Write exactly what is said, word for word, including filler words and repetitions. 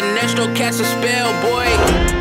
and Nestle cast a spell, boy.